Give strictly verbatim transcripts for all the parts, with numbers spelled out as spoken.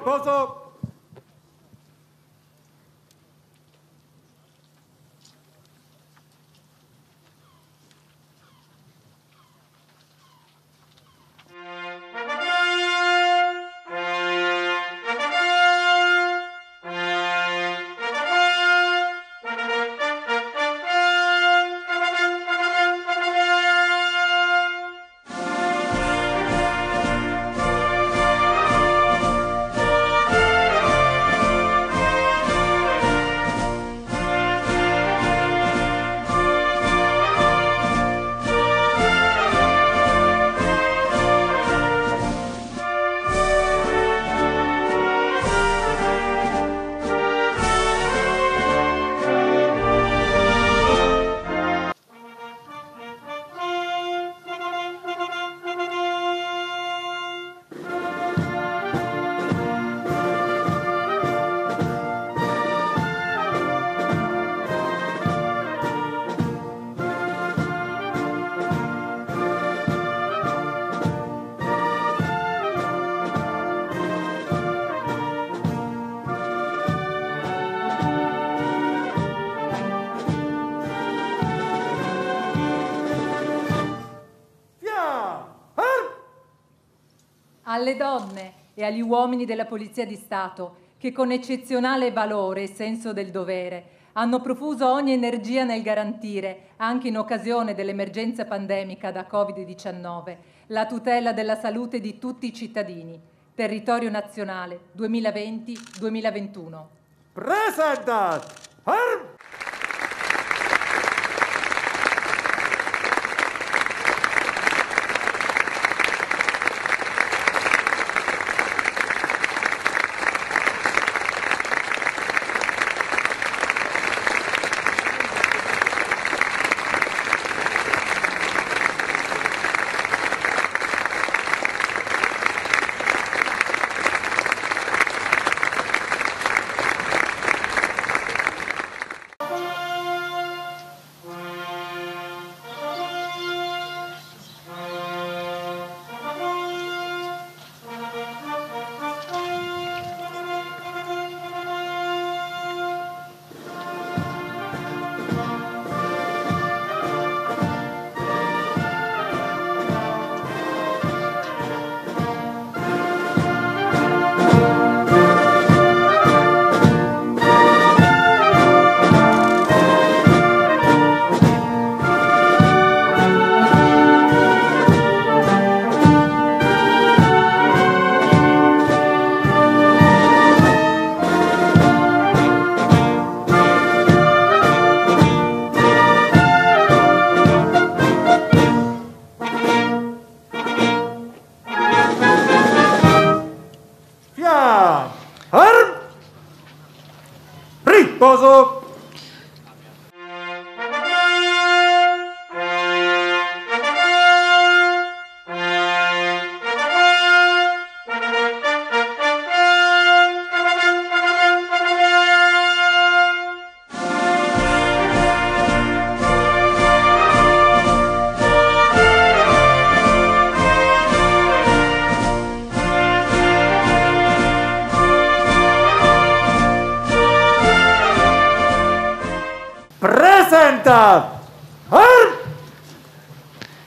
riposo. Alle donne e agli uomini della Polizia di Stato, che con eccezionale valore e senso del dovere hanno profuso ogni energia nel garantire, anche in occasione dell'emergenza pandemica da Covid diciannove, la tutela della salute di tutti i cittadini. Territorio nazionale duemilaventi duemilaventuno. Presentat! Riposo!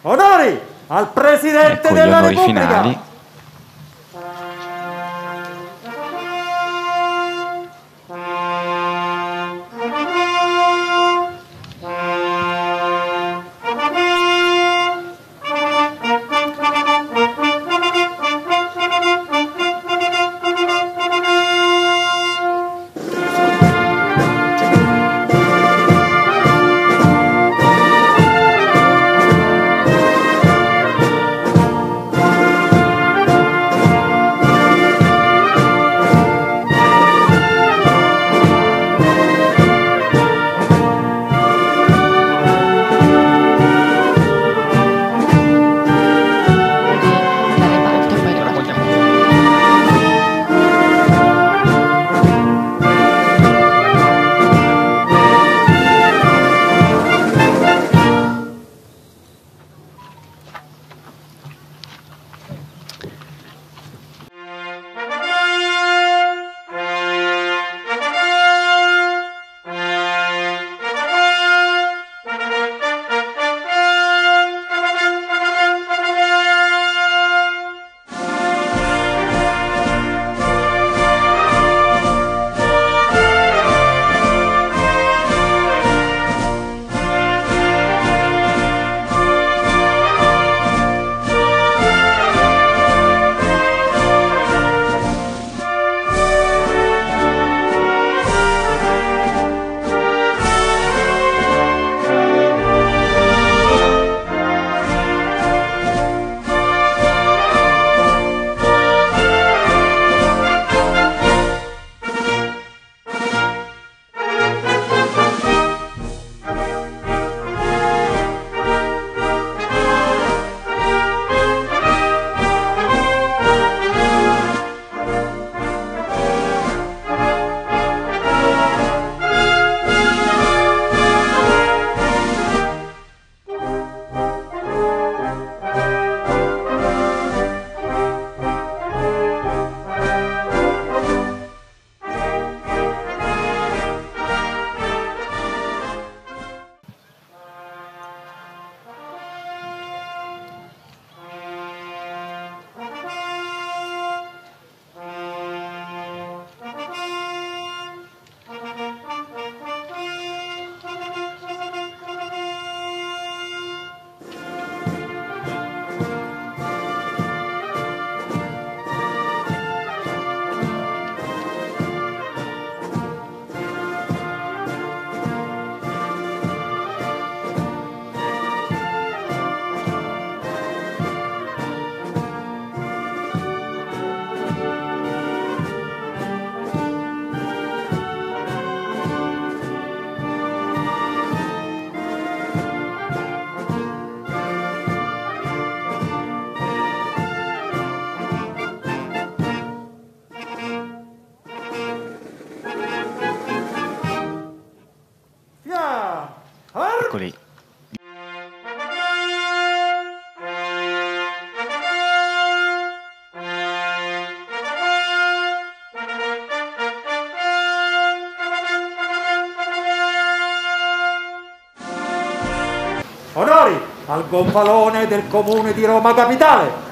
Onori al Presidente ecco della Repubblica finali. piccoli. Onori al gonfalone del Comune di Roma Capitale!